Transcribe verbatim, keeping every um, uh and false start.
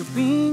you been?